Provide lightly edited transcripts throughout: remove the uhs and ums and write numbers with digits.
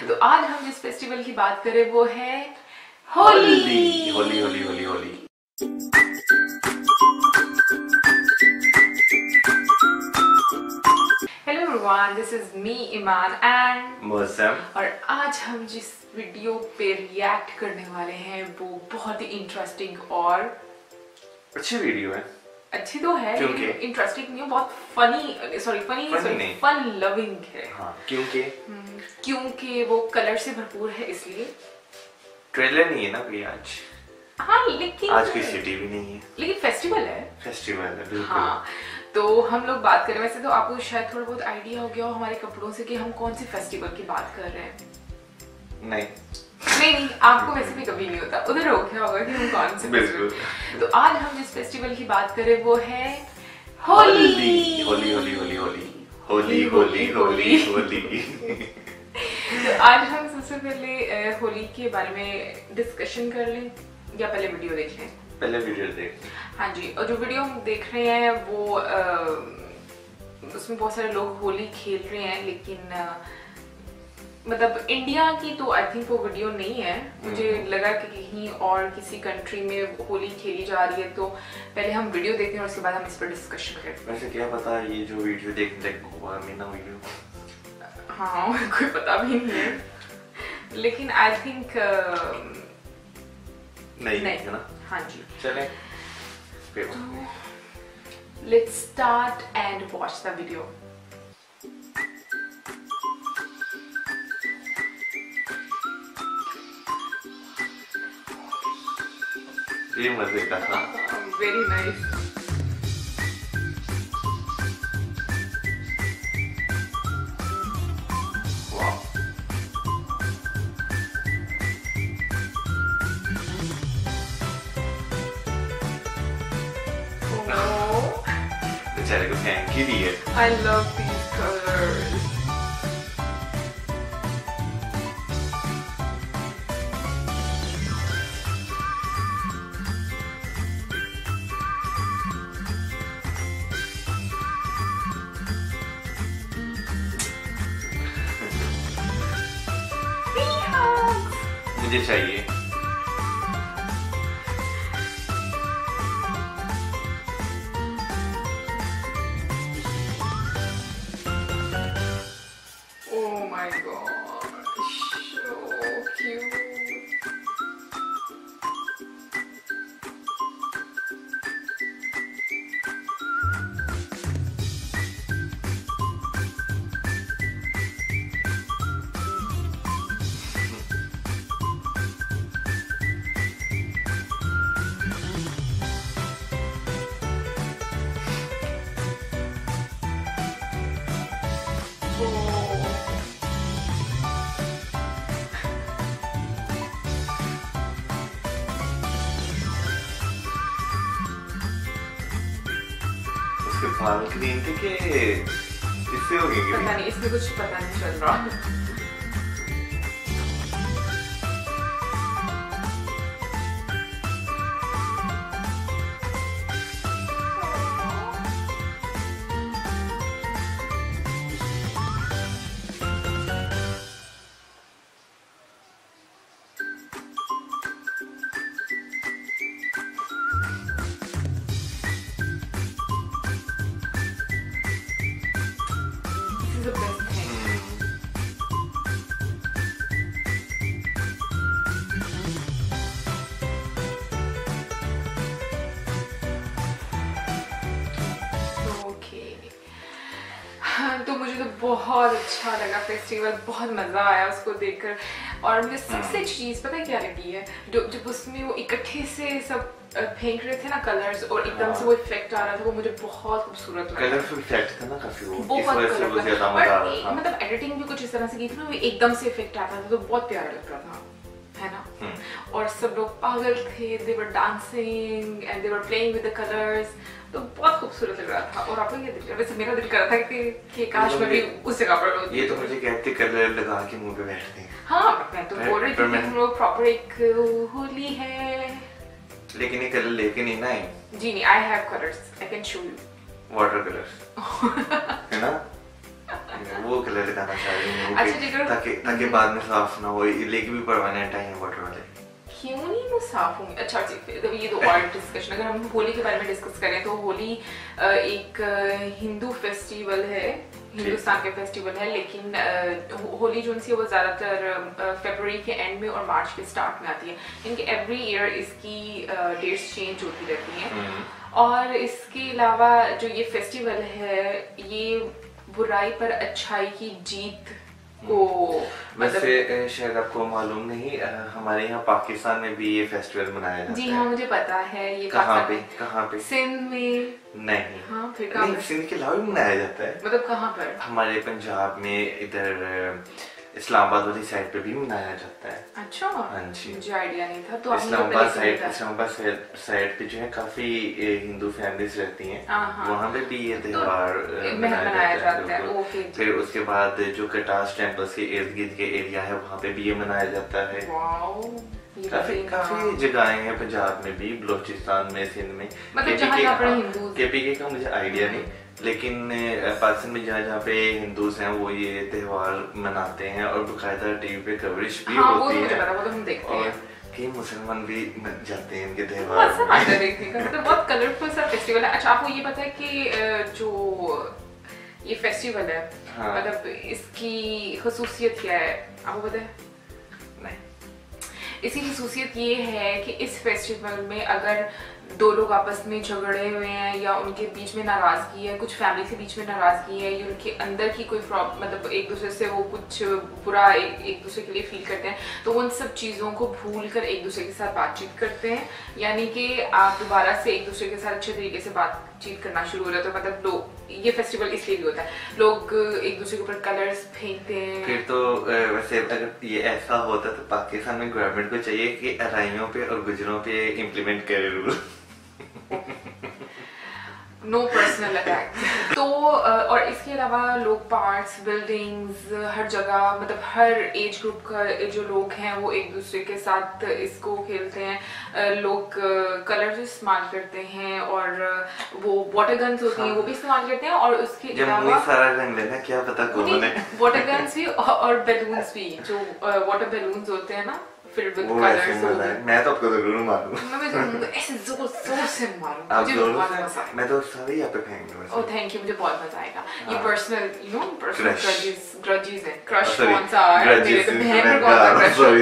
तो आज हम जिस फेस्टिवल की बात करें वो है Holi. Holi Holi Holi Holi. Hello everyone, this is me Iman and Mausam, और आज हम जिस वीडियो पे रिएक्ट करने वाले हैं वो बहुत ही इंटरेस्टिंग और अच्छी वीडियो है। अच्छी तो है, इंटरेस्टिंग नहीं, बहुत फनी फन लविंग है। हाँ, क्योंकि वो कलर से भरपूर है, इसलिए ट्रेलर नहीं है ना कोई आज। हाँ, लेकिन आज की सिटी भी नहीं है, लेकिन फेस्टिवल है बिल्कुल। हाँ, तो हम लोग बात कर रहे हैं, वैसे तो आपको शायद थोड़ा बहुत आइडिया हो गया हो हमारे कपड़ों से कि हम कौन से फेस्टिवल की बात कर रहे हैं। नहीं, आपको वैसे भी कभी नहीं होता, उधर हो गया होगा कि हम कौन से फेस्टिवल। तो आज हम जिस फेस्टिवल की बात करें वो है होली। होली होली होली होली होली होली होली होली। तो आज हम सबसे पहले होली के बारे में डिस्कशन कर लें या पहले वीडियो देख लें? पहले वीडियो देख। हाँ जी, और जो वीडियो हम देख रहे हैं वो उसमें बहुत सारे लोग होली खेल रहे हैं, लेकिन मतलब इंडिया की तो आई थिंक वो वीडियो नहीं है। मुझे लगा कि कहीं और किसी कंट्री में होली खेली जा रही है, तो पहले हम वीडियो देखते हैं और उसके बाद हम इस पर डिस्कशन करते हैं। वैसे क्या पता ये जो वीडियो देखने में ना वीडियो, हाँ कोई पता भी नहीं है, लेकिन आई थिंक नहीं है ना। हाँ जी, चलें तो let's start and watch the video. ये मजे का था, वेरी नाइस। वाह, बेचारे को थैंक यू दिए। I love these colours. मुझे चाहिए Oh my gosh, so cute। बाल क्रीम के इससे होगी, पता नहीं, इसमें कुछ पता नहीं चल रहा। तो मुझे तो बहुत अच्छा लगा फेस्टिवल, बहुत मज़ा आया उसको देखकर। और मुझे सबसे चीज़ पता है क्या लगी है, जब उसमें वो इकट्ठे से सब फेंक रहे थे ना कलर्स, और एकदम से वो इफेक्ट आ रहा था, वो मुझे बहुत खूबसूरत लगा। कलरफुल इफेक्ट था ना काफी, वो इस वजह से मुझे ज्यादा मजा आ रहा था। मतलब एडिटिंग भी कुछ इस तरह से की थी ना, वो एकदम से इफेक्ट आता था, तो बहुत प्यारा लग रहा था, है ना। और सब लोग पागल थे, they were dancing and they were playing with the colours, तो बहुत खूबसूरत लग रहा था। और आपको क्या दिल, वैसे मेरा दिल कर रहा था कि काश मैं भी उस जगह पर होती। ये तो मुझे कहते कलर लगा के मुंह पे बैठते हैं। हाँ, मैं तो बोल रही थी कि हम लोग प्रॉपर एक होली है, लेकिन ये कलर लेके नहीं ना आई। जी नहीं, I have colours, I can show you water colours, है ना। वो कलर लगाना चाहिए ताकि बाद में साफ ना हो, लेकिन भी परमानेंट है वाटर वाले। क्यों नहीं वो साफ होंगे? अच्छा ठीक है, ये दो और डिस्कशन। अगर हम होली के बारे में डिस्कस करें तो होली एक हिंदू फेस्टिवल है, हिंदुस्तान के फेस्टिवल है, लेकिन होली जो है वो ज़्यादातर फरवरी के एंड में और मार्च के स्टार्ट में आती है, क्योंकि एवरी ईयर इसकी डेट्स चेंज होती रहती हैं। और इसके अलावा जो ये फेस्टिवल है ये बुराई पर अच्छाई की जीत को, वैसे शायद आपको मालूम नहीं, हमारे यहाँ पाकिस्तान में भी ये फेस्टिवल मनाया जाता है। जी हाँ मुझे पता है। ये कहाँ पे? सिंध में? नहीं। हाँ, फिर कहाँ? नहीं, सिंध के अलावा भी मनाया जाता है। मतलब कहाँ पर? हमारे पंजाब में, इधर इस्लामाबाद वाली साइड पे भी मनाया जाता है। अच्छा, हाँ जी, मुझे आइडिया नहीं था। तो इस्लामाबाद साइड पे जो है काफी हिंदू फैमिलीज रहती हैं, वहाँ पे भी ये त्योहार मनाया जाता है। ओके, फिर उसके बाद जो कटास टेम्पल्स के इर्द गिर्द के एरिया है वहाँ पे भी ये मनाया जाता है। काफी जगहें हैं पंजाब में भी, बलूचिस्तान में, सिंध में, मतलब केपीके का मुझे आइडिया नहीं, लेकिन पाकिस्तान में जहाँ पे हिंदूज हैं वो ये त्यौहार मनाते हैं और बाकायदा टीवी पे कवरेज भी होती है। वो तो हम देखते हैं कि मुसलमान भी जाते हैं इनके त्यौहार देखने का। मतलब बहुत कलरफुल सा फेस्टिवल है। अच्छा आपको ये पता है कि जो ये फेस्टिवल है मतलब इसकी खसूसियत क्या है, आपको पता है? इसकी खसूसियत ये है कि इस फेस्टिवल में अगर दो लोग आपस में झगड़े हुए हैं या उनके बीच में नाराज़गी है, कुछ फैमिली के बीच में नाराज़गी है या उनके अंदर की कोई प्रॉब्लम, मतलब एक दूसरे से वो कुछ बुरा एक दूसरे के लिए फील करते हैं, तो उन सब चीज़ों को भूल कर एक दूसरे के साथ बातचीत करते हैं। यानी कि आप दोबारा से एक दूसरे के साथ अच्छे तरीके से बातचीत करना शुरू हो जाता है। मतलब लोग, ये फेस्टिवल इसलिए भी होता है, लोग एक दूसरे के ऊपर कलर्स फेंकते हैं। फिर तो वैसे अगर ये ऐसा होता तो पाकिस्तान में गवर्नमेंट को चाहिए कि अराइयों पे और गुजरों पे इम्प्लीमेंट करे रूल, नो पर्सनल अटैक। तो और इसके अलावा लोग पार्ट्स, बिल्डिंग्स, हर जगह, मतलब हर एज ग्रुप का जो लोग हैं वो एक दूसरे के साथ इसको खेलते हैं। लोग कलर्स इस्तेमाल करते हैं और वो वाटर गन्स होती हैं वो भी इस्तेमाल करते हैं। और उसके अलावा सारा रंग लेना, क्या पता कौन है, वाटर गन्स भी और बैलून्स भी, जो वाटर बैलून्स होते हैं ना, वो मैं तो आपको जरूर मारूं। मैं ऐसे जोर से मारूं। मुझे बहुत मजा आएगा। मैं तो सारे यहाँ पे फेंकूंगा। ओह थैंक यू, मुझे बहुत मजा आएगा। ये personal, you know, personal grudges हैं, क्रश कौन सा है मेरे को, बहन कौन सा क्रश होगा,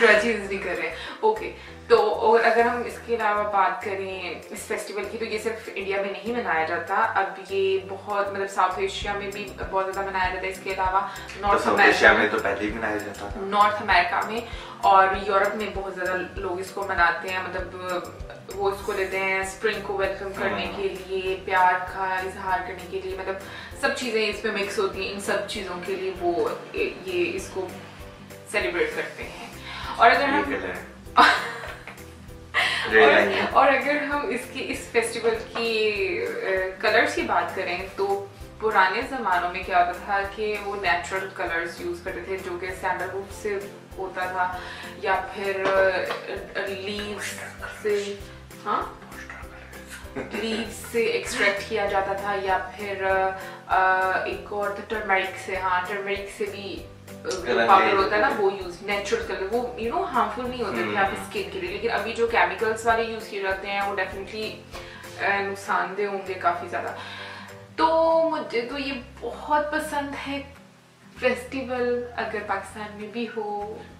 ग्रजेस नहीं कर रहे। ओके, तो और अगर हम इसके अलावा बात करें इस फेस्टिवल की, तो ये सिर्फ इंडिया में नहीं मनाया जाता, अब ये बहुत मतलब साउथ एशिया में भी बहुत ज़्यादा मनाया जाता है। इसके अलावा नॉर्थ अमेरिका में तो पहले ही मनाया जाता था, नॉर्थ अमेरिका में और यूरोप में बहुत ज़्यादा लोग इसको मनाते हैं। मतलब वो इसको लेते हैं स्प्रिंग को वेलकम करने के लिए, प्यार का इजहार करने के लिए, मतलब सब चीज़ें इसमें मिक्स होती हैं। इन सब चीज़ों के लिए वो ये इसको सेलिब्रेट करते हैं। और अगर हम अगर हम इसकी इस फेस्टिवल की कलर्स की बात करें तो पुराने ज़मानों में क्या होता था कि वो नेचुरल कलर्स यूज़ करते थे, जो कि सैंडलवुड से होता था या फिर लीव्स से, हाँ लीव्स से एक्सट्रैक्ट किया जाता था, या फिर एक और टर्मरिक से, हाँ टर्मरिक से भी पाउडर होता है ना, वो यूज नेचुरल कलर, वो यू नो हार्मफुल नहीं होते थे आपकी स्किन के लिए। लेकिन अभी जो केमिकल्स वाले यूज किए जाते हैं वो डेफिनेटली नुकसानदेह होंगे काफी ज्यादा। तो मुझे तो ये बहुत पसंद है फेस्टिवल, अगर पाकिस्तान में भी हो,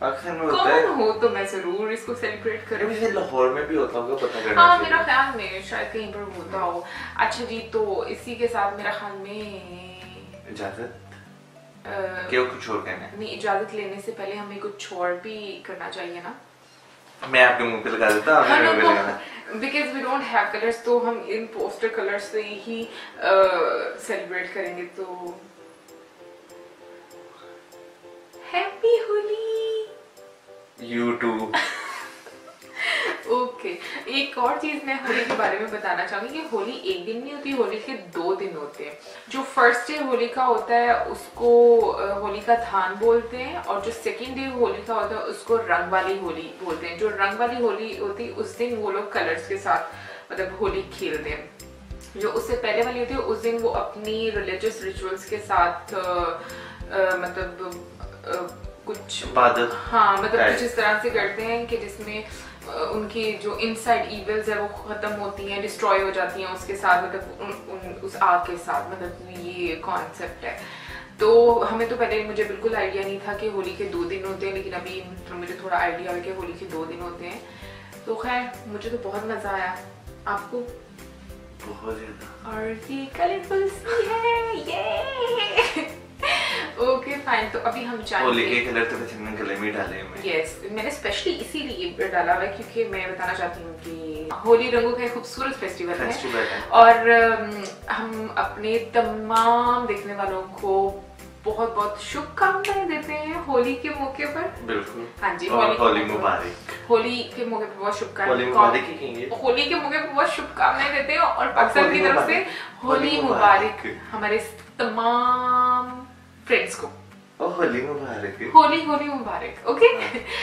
पाकिस्तान में होता है हो तो मैं जरूर इसको सेलिब्रेट करूँ। लाहौर में भी होता होगा, पता करना। हाँ मेरा ख्याल में शायद कहीं पर होता हो। अच्छा जी, तो इसी के साथ मेरा ख्याल में इजाजत क्यों कुछ और कहना है? नहीं, इजाजत लेने से पहले हमें कुछ और भी करना चाहिए ना। मैं आपके मुंह पे लगा देता हूँ, आपके मुंह पे लगाना। Because we don't have colors, तो हम इन पोस्टर कलर्स से ही सेलिब्रेट करेंगे। तो happy Holi you too. Okay, एक और चीज़ मैं होली के बारे में बताना चाहूँगी कि होली एक दिन नहीं होती, होली के दो दिन होते हैं। जो फर्स्ट डे होली का होता है उसको होली का थान बोलते हैं, और जो सेकंड डे होली का होता है उसको रंग वाली होली बोलते हैं। जो रंग वाली होली होती है उस दिन वो लोग कलर्स के साथ मतलब होली खेलते हैं। जो उससे पहले वाली होती है उस दिन वो अपनी रिलीजियस रिचुअल्स के साथ कुछ इबादत, हाँ मतलब कुछ इस तरह से करते हैं कि जिसमें उनकी जो इनसाइड ईविल्स है वो खत्म होती हैं, डिस्ट्रॉय हो जाती हैं उसके साथ, मतलब उस आग के साथ, मतलब ये कॉन्सेप्ट है। तो हमें तो पहले मुझे बिल्कुल आइडिया नहीं था कि होली के 2 दिन होते हैं, लेकिन अभी तो मुझे थोड़ा आइडिया है कि होली के 2 दिन होते हैं। तो खैर मुझे तो बहुत मज़ा आया, आपको? बहुत ज़्यादा। और ये कलरफुल सी है, ये ओके फाइन। तो अभी हम चाहेंगे होली के कलर तो मैंने गले में डाले हैं। यस, मैंने स्पेशली इसीलिए डाला हुआ है क्योंकि मैं बताना चाहती हूँ कि होली रंगों का एक खूबसूरत फेस्टिवल है और हम अपने तमाम देखने वालों को बहुत बहुत शुभकामनाएं देते हैं होली के मौके पर। बिल्कुल, हाँ जी, होली मुबारक। होली के मौके पर बहुत शुभकामनाएं, होली के मौके पर बहुत शुभकामनाएं देते हैं और पाकिस्तान की तरफ से होली मुबारक हमारे तमाम फ्रेंड्स को। होली मुबारक, होली मुबारक। ओके,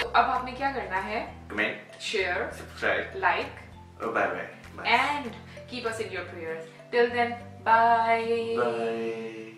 अब आपने क्या करना है? कमेंट, शेयर, सब्सक्राइब, लाइक, और bye bye and keep us in your prayers. Till then, bye.